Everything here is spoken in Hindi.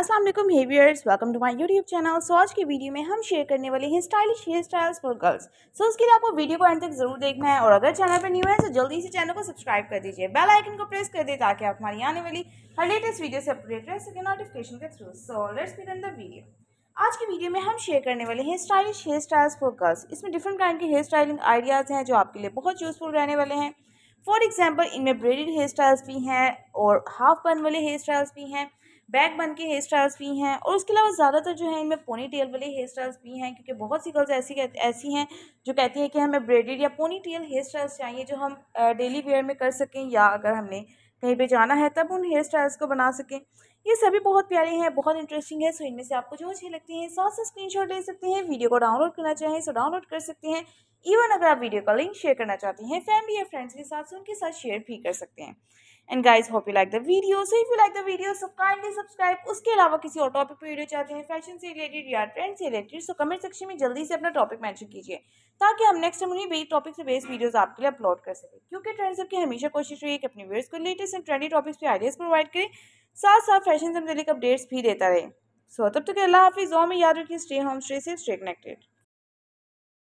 अस्सलाम वालेकुम hey viewers, welcome to my YouTube channel. So आज की वीडियो में हम शेयर करने वाले हैं stylish hair styles for girls. So उसके लिए आपको वीडियो को अंत तक जरूर देखना है और अगर चैनल पर न्यू है तो जल्दी से चैनल को सब्सक्राइब कर दीजिए, बेल आइकन को प्रेस कर दीजिए ताकि आप हमारी आने वाली हर लेटेस्ट वीडियो से अपडेट रह सके नोटिफिकेशन के through. So let's begin the video. आज की वीडियो में हम शेयर करने वाले हैं stylish hair styles for girls. इसमें डिफरेंट काइंड के हेयर स्टाइलिंग आइडियाज़ हैं जो आपके लिए बहुत यूजफुल रहने वाले हैं। फॉर एग्जाम्पल इनमें ब्रेडेड हेयर स्टाइल्स भी हैं और हाफ बन वाले हेयर स्टाइल्स भी हैं, बैक बन के हेयर स्टाइल्स भी हैं और उसके अलावा ज़्यादातर जो है इनमें पोनी टेल वाले हेयर स्टाइल्स भी हैं, क्योंकि बहुत सी गर्ल्स ऐसी हैं जो कहती हैं कि हमें ब्रेडेड या पोनी टेल हेयर स्टाइल्स चाहिए जो हम डेली वेयर में कर सकें या अगर हमने कहीं पे जाना है तब उन हेयर स्टाइल्स को बना सकें। ये सभी बहुत प्यारे हैं, बहुत इंटरेस्टिंग है। सो इनमें से आपको जो अच्छे लगते हैं साथ साथ स्क्रीनशॉट ले सकते हैं। वीडियो को डाउनलोड करना चाहें सो डाउनलोड कर सकते हैं। इवन अगर आप वीडियो का लिंक शेयर करना चाहते हैं फैमिली या फ्रेंड्स के साथ उनके साथ शेयर भी कर सकते हैं। And guys hope you like the video. So if you like the video so kindly subscribe. उसके अलावा किसी और टॉपिक पर वीडियो चाहते हैं फैशन से रिलेटेड या ट्रेंड से रिलेटेड सो कमेंट सेक्शन में जल्दी से अपना टॉपिक मेंशन कीजिए ताकि हम नेक्स्ट टाइम उन्हीं टॉपिक से बेस्ड वीडियोस आपके लिए अपलोड कर सकें, क्योंकि ट्रेंड्स हब की हमेशा कोशिश रही है कि अपने व्यूअर्स को लेटेस्ट एंड ट्रेंडी टॉपिक्स पर आइडियाज़ प्रोवाइड करें, साथ साथ फैशन से रिलेटेड अपडेट्स भी देता रहे। सो तब तक अल्लाह हाफिज़। याद रखिए stay home, stay safe, stay connected.